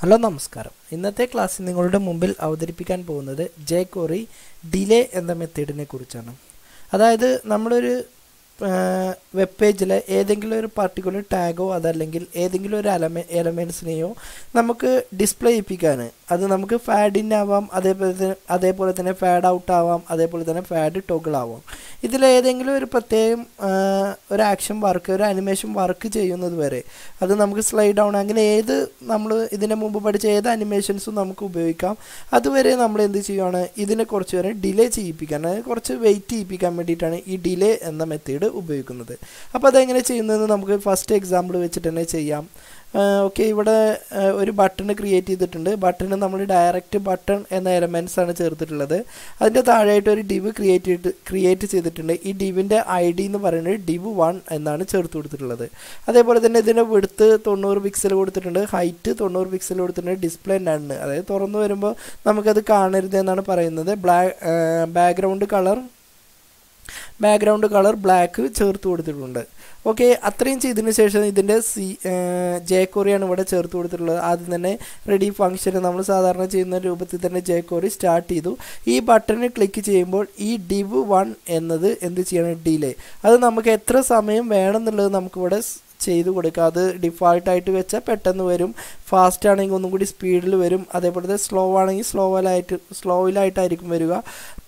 Hello നമസ്കാരം. ഇന്നത്തെ ക്ലാസ്സിൽ നിങ്ങളുടെ മുമ്പിൽ അവതരിപ്പിക്കാൻ പോകുന്നത് jQuery ഡിലേ എന്ന മെത്തേഡിനെ കുറിച്ചാണ്. അതായത് നമ്മളൊരു വെബ് പേജിലെ ഏതെങ്കിലും ഒരു പർട്ടിക്കുലർ ടാഗോ അതല്ലെങ്കിൽ ഏതെങ്കിലും ഒരു എലമെൻറ്റ്സിനെയോ നമുക്ക് ഡിസ്പ്ലേ ചെയ്യിപ്പിക്കാൻ, അത് നമുക്ക് ഫാഡ് ഇൻ ആവാം, അതേപോലെ തന്നെ ഫാഡ് ഔട്ട് ആവാം, അതേപോലെ തന്നെ ഫാഡ് ടോഗിൾ ആവാം. ഇതിലേതെങ്കിലും ഒരു പ്രത്യേകം ഒരു ആക്ഷൻ വർക്ക്, ഒരു അനിമേഷൻ വർക്ക് ചെയ്യുന്നത് വരെ അത് നമുക്ക് സ്ലൈഡ് ഡൗൺ, അങ്ങനെ ഏത് നമ്മൾ ഇതിന് മുമ്പ് പഠിച്ച ഏത് അനിമേഷൻസും നമുക്ക് ഉപയോഗിക്കാം. അതുവരെ നമ്മൾ എന്ത് ചെയ്യുകയാണ്, ഇതിനെ കുറച്ച് വരെ ഡിലേ ചെയ്യിപ്പിക്കാൻ, അതായത് കുറച്ച് വെയിറ്റ് ചെയ്യിപ്പിക്കാൻ വേണ്ടിയിട്ടാണ് ഈ ഡിലേ എന്ന മെത്തേഡ് ഉപയോഗിക്കുന്നത്. അപ്പോൾ അതെങ്ങനെ ചെയ്യുന്നതെന്ന് നമുക്ക് ഫസ്റ്റ് എക്സാമ്പിൾ വെച്ചിട്ട് തന്നെ ചെയ്യാം. ഓക്കെ, ഇവിടെ ഒരു ബട്ടൺ ക്രിയേറ്റ് ചെയ്തിട്ടുണ്ട്. ബട്ടണ് നമ്മൾ ഡയറക്റ്റ് ബട്ടൺ എന്ന എലമെൻറ്റ്സാണ് ചേർത്തിട്ടുള്ളത്. അതിൻ്റെ താഴെയായിട്ട് ഒരു ഡിവ് ക്രിയേറ്റ് ചെയ്തിട്ടുണ്ട്. ഈ ഡിവിൻ്റെ ഐ ഡി എന്ന് പറയുന്നത് div1 എന്നാണ് ചേർത്ത് കൊടുത്തിട്ടുള്ളത്. അതേപോലെ തന്നെ ഇതിൻ്റെ വിഡ്ത്ത് 90 pixel കൊടുത്തിട്ടുണ്ട്, ഹൈറ്റ് 90 pixel കൊടുത്തിട്ടുണ്ട്, ഡിസ്പ്ലേ നൺ, അതായത് തുറന്നു വരുമ്പോൾ നമുക്കത് കാണരുത് എന്നാണ് പറയുന്നത്. ബാക്ക്ഗ്രൗണ്ട് കളർ ബ്ലാക്ക് ചേർത്ത് കൊടുത്തിട്ടുണ്ട്. ഓക്കെ, അത്രയും ചെയ്തതിന് ശേഷം ഇതിൻ്റെ jQueryയാണ് ഇവിടെ ചേർത്ത് കൊടുത്തിട്ടുള്ളത്. ആദ്യം തന്നെ റെഡി ഫംഗ്ഷന് നമ്മൾ സാധാരണ ചെയ്യുന്ന രൂപത്തിൽ തന്നെ jQuery സ്റ്റാർട്ട് ചെയ്തു. ഈ ബട്ടണിൽ ക്ലിക്ക് ചെയ്യുമ്പോൾ ഈ div1 എന്നത് എന്ത് ചെയ്യണം, ഡിലേ, അത് നമുക്ക് എത്ര സമയം വേണമെന്നുള്ളത് നമുക്കിവിടെ ചെയ്തു കൊടുക്കുക. അത് ഡിഫാൾട്ടായിട്ട് വെച്ചാൽ പെട്ടെന്ന് വരും, ഫാസ്റ്റ് ആണെങ്കിൽ ഒന്നും കൂടി സ്പീഡിൽ വരും, അതേപോലെ സ്ലോ ആണെങ്കിൽ സ്ലോയിലായിട്ടായിരിക്കും വരിക.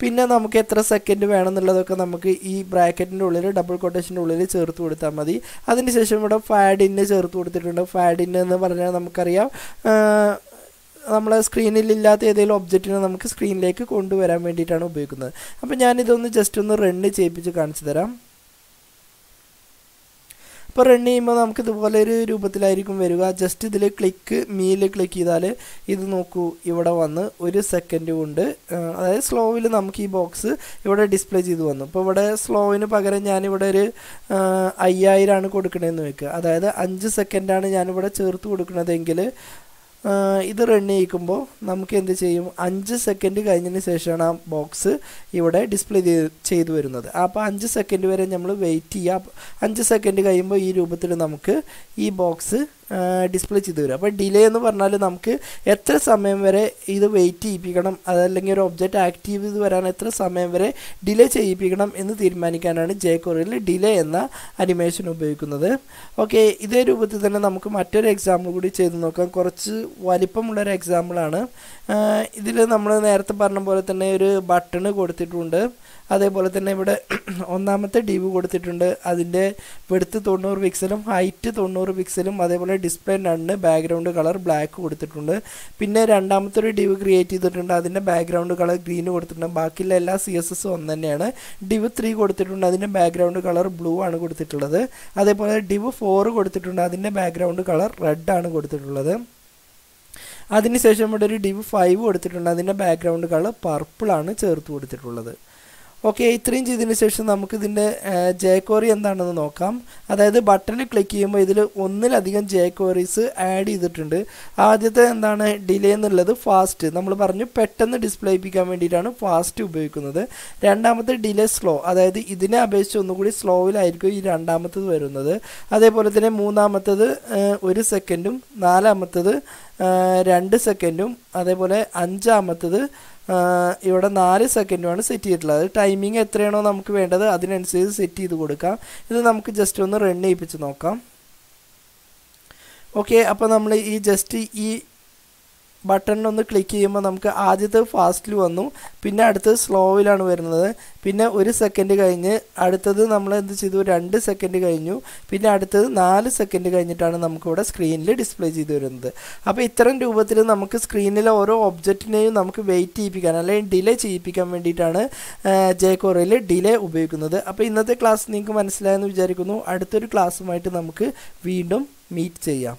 പിന്നെ നമുക്ക് എത്ര സെക്കൻഡ് വേണമെന്നുള്ളതൊക്കെ നമുക്ക് ഈ ബ്രാക്കറ്റിൻ്റെ ഉള്ളിൽ, ഡബിൾ കൊട്ടേഷൻ്റെ ഉള്ളിൽ ചേർത്ത് കൊടുത്താൽ മതി. അതിനുശേഷം ഇവിടെ ഫാഡിന് ചേർത്ത് കൊടുത്തിട്ടുണ്ട്. ഫാഡിന് എന്ന് പറഞ്ഞാൽ നമുക്കറിയാം, നമ്മളെ സ്ക്രീനിലില്ലാത്ത ഏതെങ്കിലും ഒബ്ജക്റ്റിനെ നമുക്ക് സ്ക്രീനിലേക്ക് കൊണ്ടുവരാൻ വേണ്ടിയിട്ടാണ് ഉപയോഗിക്കുന്നത്. അപ്പോൾ ഞാനിതൊന്ന് ജസ്റ്റ് ഒന്ന് റണ്ണ് ചെയ്യിപ്പിച്ച് കാണിച്ചു തരാം. ഇപ്പോൾ റൺ ചെയ്യുമ്പോൾ നമുക്ക് ഇതുപോലെ ഒരു രൂപത്തിലായിരിക്കും വരിക. ജസ്റ്റ് ഇതിൽ മീൽ ക്ലിക്ക് ചെയ്താൽ ഇത് നോക്കൂ, ഇവിടെ വന്ന് ഒരു സെക്കൻഡ് കൊണ്ട്, അതായത് സ്ലോവിൽ നമുക്ക് ഈ ബോക്സ് ഇവിടെ ഡിസ്പ്ലേ ചെയ്ത് വന്നു. ഇപ്പോൾ ഇവിടെ സ്ലോവിന് പകരം ഞാനിവിടെ ഒരു 5000 കൊടുക്കണമെന്ന് വെക്കുക. അതായത് 5 സെക്കൻഡാണ് ഞാനിവിടെ ചേർത്ത് കൊടുക്കുന്നതെങ്കിൽ ഇത് റൺ ചെയ്യിക്കുമ്പോൾ നമുക്ക് എന്ത് ചെയ്യും, 5 സെക്കൻഡ് കഴിഞ്ഞതിന് ശേഷമാണ് ആ ബോക്സ് ഇവിടെ ഡിസ്പ്ലേ ചെയ്തു വരുന്നത്. അപ്പോൾ 5 സെക്കൻഡ് വരെ നമ്മൾ വെയിറ്റ് ചെയ്യുക. 5 സെക്കൻഡ് കഴിയുമ്പോൾ ഈ രൂപത്തിൽ നമുക്ക് ഈ ബോക്സ് ഡിസ്പ്ലേ ചെയ്ത് വരും. അപ്പോൾ ഡിലേ എന്ന് പറഞ്ഞാൽ നമുക്ക് എത്ര സമയം വരെ ഇത് വെയിറ്റ് ചെയ്യിപ്പിക്കണം, അതല്ലെങ്കിൽ ഒരു ഒബ്ജക്റ്റ് ആക്റ്റീവ് ചെയ്ത് വരാൻ എത്ര സമയം വരെ ഡിലേ ചെയ്യിപ്പിക്കണം എന്ന് തീരുമാനിക്കാനാണ് jQueryയിൽ ഡിലേ എന്ന അനിമേഷൻ ഉപയോഗിക്കുന്നത്. ഓക്കെ, ഇതേ രൂപത്തിൽ തന്നെ നമുക്ക് മറ്റൊരു എക്സാമ്പിൾ കൂടി ചെയ്ത് നോക്കാം. കുറച്ച് വലിപ്പമുള്ളൊരു എക്സാമ്പിളാണ്. ഇതിൽ നമ്മൾ നേരത്തെ പറഞ്ഞ പോലെ തന്നെ ഒരു ബട്ടണ് കൊടുത്തിട്ടുണ്ട്. അതേപോലെ തന്നെ ഇവിടെ ഒന്നാമത്തെ ഡിവ് കൊടുത്തിട്ടുണ്ട്. അതിൻ്റെ വിഡ്ത്ത് 90 pixel, ഹൈറ്റ് 90 pixel, അതേപോലെ display none, background colour black കൊടുത്തിട്ടുണ്ട്. പിന്നെ രണ്ടാമത്തെ ഒരു ഡിവ് ക്രിയേറ്റ് ചെയ്തിട്ടുണ്ട്. അതിൻ്റെ ബാക്ക്ഗ്രൗണ്ട് കളർ ഗ്രീന് കൊടുത്തിട്ടുണ്ട്. ബാക്കിയുള്ള എല്ലാ CSS ഒന്ന് തന്നെയാണ്. div3 കൊടുത്തിട്ടുണ്ട്. അതിൻ്റെ ബാക്ക്ഗ്രൗണ്ട് കളർ ബ്ലൂ ആണ് കൊടുത്തിട്ടുള്ളത്. അതേപോലെ div4 കൊടുത്തിട്ടുണ്ട്. അതിൻ്റെ ബാക്ക്ഗ്രൗണ്ട് കളർ റെഡ് ആണ് കൊടുത്തിട്ടുള്ളത്. അതിനുശേഷം ഇവിടെ ഒരു div5 കൊടുത്തിട്ടുണ്ട്. അതിൻ്റെ ബാക്ക്ഗ്രൗണ്ട് കളർ പർപ്പിളാണ് ചേർത്ത് കൊടുത്തിട്ടുള്ളത്. ഓക്കെ, ഇത്രയും ചെയ്തതിന് ശേഷം നമുക്കിതിൻ്റെ jQuery എന്താണെന്ന് നോക്കാം. അതായത് ബട്ടണിൽ ക്ലിക്ക് ചെയ്യുമ്പോൾ ഇതിൽ ഒന്നിലധികം jQuerys ആഡ് ചെയ്തിട്ടുണ്ട്. ആദ്യത്തെ എന്താണ്, ഡിലേ എന്നുള്ളത് ഫാസ്റ്റ്, നമ്മൾ പറഞ്ഞു പെട്ടെന്ന് ഡിസ്പ്ലേ ചെയ്യിപ്പിക്കാൻ വേണ്ടിയിട്ടാണ് ഫാസ്റ്റ് ഉപയോഗിക്കുന്നത്. രണ്ടാമത്തെ ഡിലേ സ്ലോ, അതായത് ഇതിനെ അപേക്ഷിച്ച് ഒന്നുകൂടി സ്ലോയിലായിരിക്കും ഈ രണ്ടാമത്തത് വരുന്നത്. അതേപോലെ തന്നെ മൂന്നാമത്തത് 1 സെക്കൻഡും, നാലാമത്തത് 2 സെക്കൻഡും, അതേപോലെ അഞ്ചാമത്തത് ഇവിടെ 4 സെക്കൻഡുമാണ് സെറ്റ് ചെയ്തിട്ടുള്ളത്. ടൈമിംഗ് എത്രയാണോ നമുക്ക് വേണ്ടത് അതിനനുസരിച്ച് സെറ്റ് ചെയ്ത് കൊടുക്കാം. ഇത് നമുക്ക് ജസ്റ്റ് ഒന്ന് റൺ ചെയ്യിപ്പിച്ച് നോക്കാം. ഓക്കെ, അപ്പോൾ നമ്മൾ ഈ ജസ്റ്റ് ഈ ബട്ടണിലൊന്ന് ക്ലിക്ക് ചെയ്യുമ്പോൾ നമുക്ക് ആദ്യത്തെ ഫാസ്റ്റിൽ വന്നു, പിന്നെ അടുത്തത് സ്ലോയിലാണ് വരുന്നത്, പിന്നെ 1 സെക്കൻഡ് കഴിഞ്ഞ് അടുത്തത് നമ്മൾ എന്ത് ചെയ്തു, 2 സെക്കൻഡ് കഴിഞ്ഞു, പിന്നെ അടുത്തത് 4 സെക്കൻഡ് കഴിഞ്ഞിട്ടാണ് നമുക്കിവിടെ സ്ക്രീനിൽ ഡിസ്പ്ലേ ചെയ്ത് വരുന്നത്. അപ്പോൾ ഇത്തരം രൂപത്തിൽ നമുക്ക് സ്ക്രീനിലെ ഓരോ ഒബ്ജക്റ്റിനെയും നമുക്ക് വെയിറ്റ് ചെയ്യിപ്പിക്കാൻ അല്ലെങ്കിൽ ഡിലേ ചെയ്യിപ്പിക്കാൻ വേണ്ടിയിട്ടാണ് jQueryയിൽ ഡിലേ ഉപയോഗിക്കുന്നത്. അപ്പോൾ ഇന്നത്തെ ക്ലാസ് നിങ്ങൾക്ക് മനസ്സിലായെന്ന് വിചാരിക്കുന്നു. അടുത്തൊരു ക്ലാസ്സുമായിട്ട് നമുക്ക് വീണ്ടും മീറ്റ് ചെയ്യാം.